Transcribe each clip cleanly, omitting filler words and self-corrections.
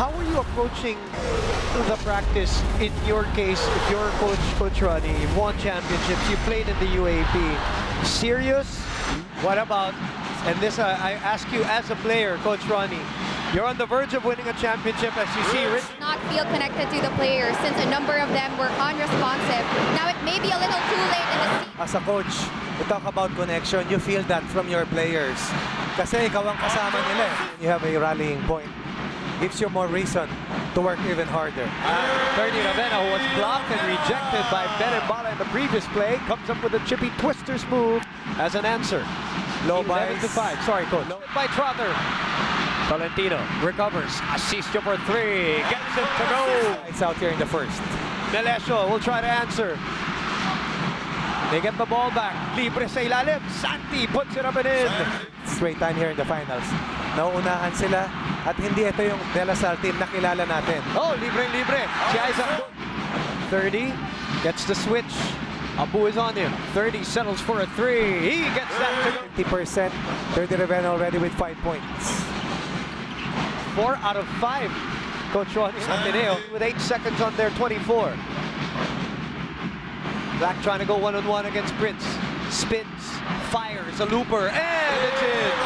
How are you approaching the practice? In your case, if you're Coach Ronnie, you've won championships, you played in the UAB. Serious? What about? And this, I ask you as a player, Coach Ronnie. You're on the verge of winning a championship, as you see. Rich not feel connected to the players since a number of them were unresponsive. Now it may be a little too late in the season. As a coach, we talk about connection. You feel that from your players. Kasi ikaw ang kasama nila. You have a rallying point. Gives you more reason to work even harder. Fernie Ravenna, who was blocked and rejected by Benibala in the previous play, comes up with a chippy twister's move as an answer. Low by 5. Sorry, coach. Low by Trotter. Valentino recovers. Asisto for 3. Gets it to go. It's out here in the first. Melesho will try to answer. They get the ball back. Libre sa ilalim. Santi puts it up and in. Straight time here in the finals. Nauunahan sila. At hindi ito yung De La Salle team na kilala natin. Oh, libre. Si Isaac. 30. Gets the switch. Abu is on him. 30 settles for a 3. He gets that to 50%. 30 Ravenna already with 5 points. 4 out of 5, Coach Juan Santineo, with 8 seconds on their 24. Black trying to go one-on-one against Prince. Spins, fires, a looper, and it's in!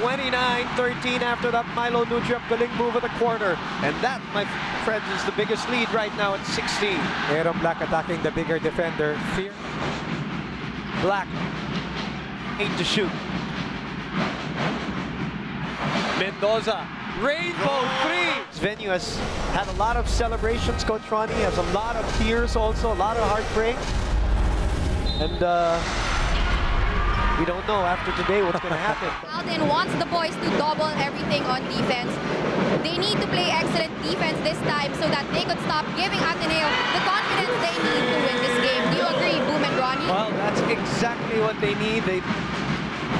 29-13 after that Milo Nutra billing move of the quarter. And that, my friends, is the biggest lead right now at 16. Aero Black attacking the bigger defender. Fear. Black, 8 to shoot. Mendoza, rainbow 3! This venue has had a lot of celebrations, Coach Ronnie, has a lot of tears also, a lot of heartbreak. And we don't know after today what's going to happen. Alden wants the boys to double everything on defense. They need to play excellent defense this time so that they could stop giving Ateneo the confidence they need to win this game. Do you agree, Boom and Ronnie? Well, that's exactly what they need.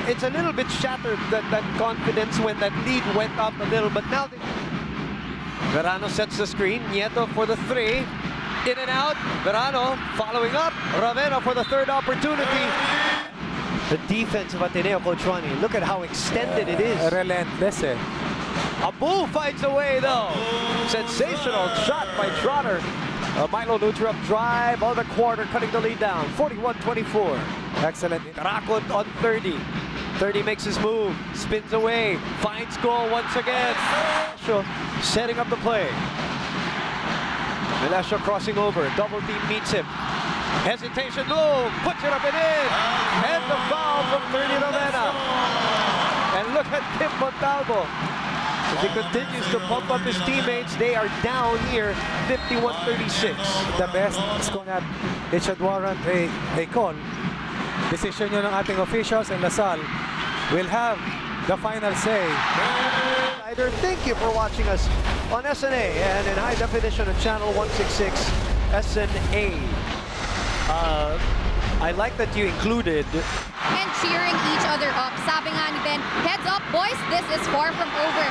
It's a little bit shattered, that confidence when that lead went up a little, but now Verano sets the screen, Nieto for the 3, in and out, Verano following up, Ravenna for the 3rd opportunity. The defense of Ateneo, Coach Ronnie, look at how extended it is. Relentese. Abu finds a way though. Sensational shot by Trotter. Milo Nutra drive on the quarter, cutting the lead down, 41-24. Excellent. Rakut on 30. 30 makes his move, spins away, finds goal once again. Melesho setting up the play. Melesho crossing over, double team meets him. Hesitation low, puts it up and in. And the foul from 30 Ravenna. And look at Tim Montalbo. As he continues to pump up his teammates, they are down here, 51-36. The best is going to have Richard Warren, a call. Decision yun ng ating officials, and La Salle will have the final say. Thank you for watching us on SNA and in high definition on Channel 166 SNA. I like that you included and cheering each other up. Sabi nga ni Ben, heads up boys, this is far from over.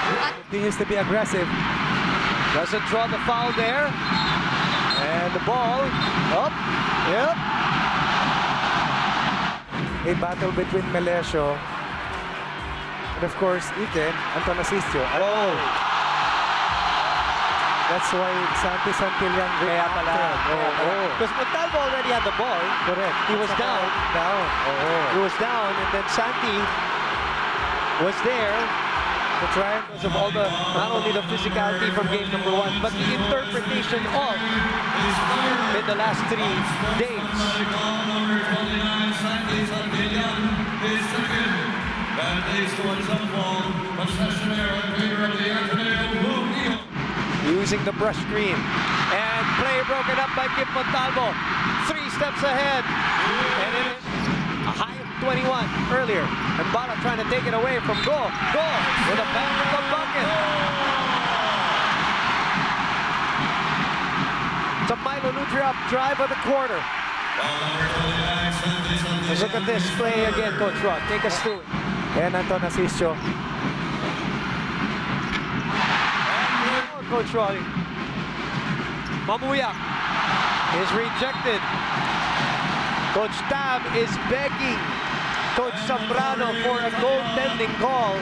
Continues to be aggressive. Doesn't draw the foul there. And the ball up. Yep. A battle between Melesho and of course Ite, Anton Asisto. Oh. That's why Santi Santillan ran after him. Because Montalbo already had the ball. Correct. He was down. He was down, and then Santi was there. The triangles of all the, not only the physicality from game number 1, but the interpretation of in the last 3 days. Using the brush screen, and play broken up by Kim Montalbo. 3 steps ahead, and it is a high of 21 earlier. And Bala trying to take it away from goal. Goal with a back of the bucket. It's a Milo Ludriak drive of the quarter. And look at this play again, Coach Rod. Take us through it. And Anton Asisto. Coach Ronnie. Mamuyak is rejected. Coach Tab is begging Coach Sobrano for a goaltending call.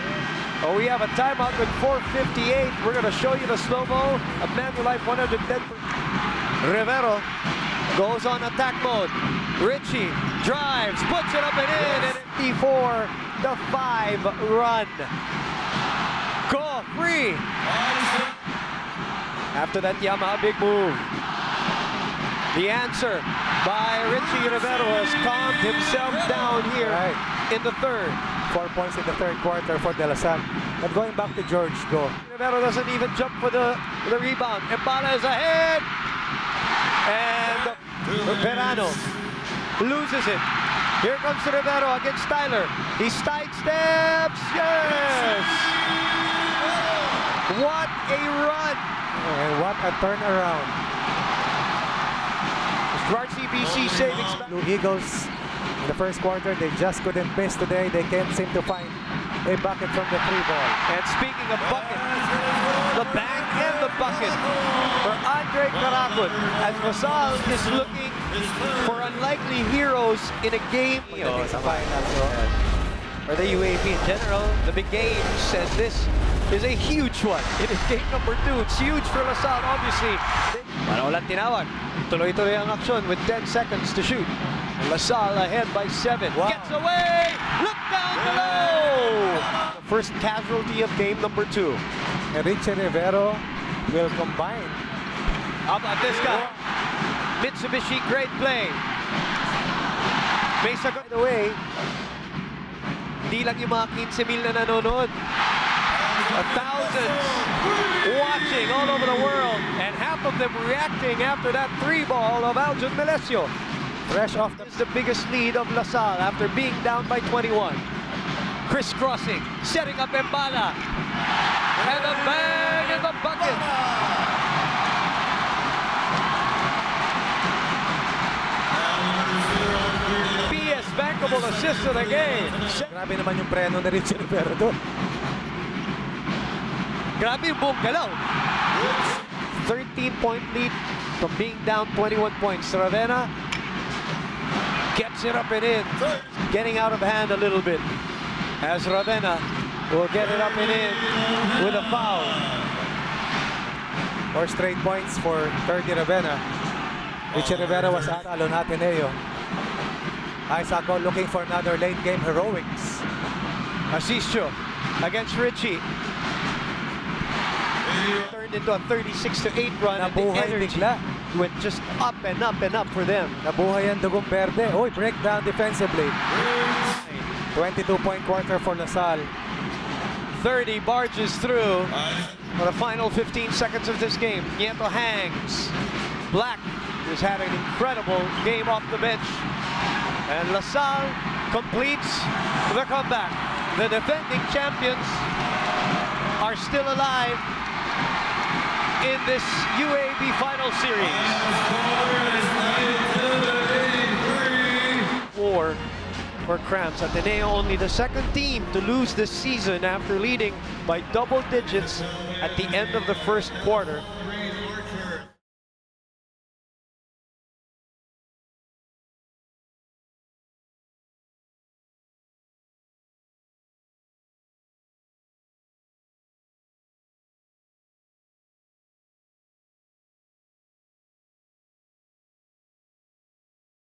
Oh, We have a timeout with 4:58. We're going to show you the slow-mo of Manulife 110. Rivero goes on attack mode. Ricci drives, puts it up and in, and it's 54-5 run. Goal free. After that Yamaha big move. The answer by Ricci Rivero has calmed himself down here in the third. 4 points in the third quarter for De La Salle. But going back to George, go. Rivero doesn't even jump for the rebound. And Bala is ahead. And Verano loses it. Here comes Rivero against Tyler. He sidesteps. Yes! What a run! And what a turnaround. RCBC savings. Blue Eagles in the first quarter, they just couldn't miss today. They can't seem to find a bucket from the three ball. And speaking of buckets, the back and the bucket for Andre Rakut, as Lasal is looking for unlikely heroes in a game. For the UAB in general, the big game says this is a huge one. It is game number two. It's huge for Lasal, obviously. Walang tinawag. Tuloy-tuloy ang action with 10 seconds to shoot. La Salle ahead by 7. Wow. Gets away! Look down below! The first casualty of game number 2. And Ricci Rivero will combine. How about this guy? Mitsubishi, great play. Mesa got away. Hindi lang yung mga 15,000 na nanonood. Thousands watching all over the world. And half of them reacting after that three ball of Aljun Melesho. Fresh off the biggest lead of La Salle after being down by 21. Crisscrossing, setting up Mbala. And a bang in the bucket. PS bankable assist of the game. Grabe naman yung preno na Ricci Rivero doon. Grabe yung buong galaw. 13-point lead from being down 21 points. Ravenna gets it up and in, getting out of hand a little bit. As Ravenna will get it up and in with a foul. 4 straight points for 30 Ravenna. Ricci Rivero was at Alon Ateneo. Isaco looking for another late game heroics. Asisto against Ricci. Turned into a 36-8 run. Nabuhay and the energy went just up and up and up for them. Nabuhay and Dugong Verde. Oh, breakdown defensively. 22-point quarter for La Salle. 30 barges through for the final 15 seconds of this game. Nieto hangs. Black has had an incredible game off the bench. And La Salle completes the comeback. The defending champions are still alive in this UAB final series. War for cramps. Ateneo only the second team to lose this season after leading by double digits at the end of the first quarter.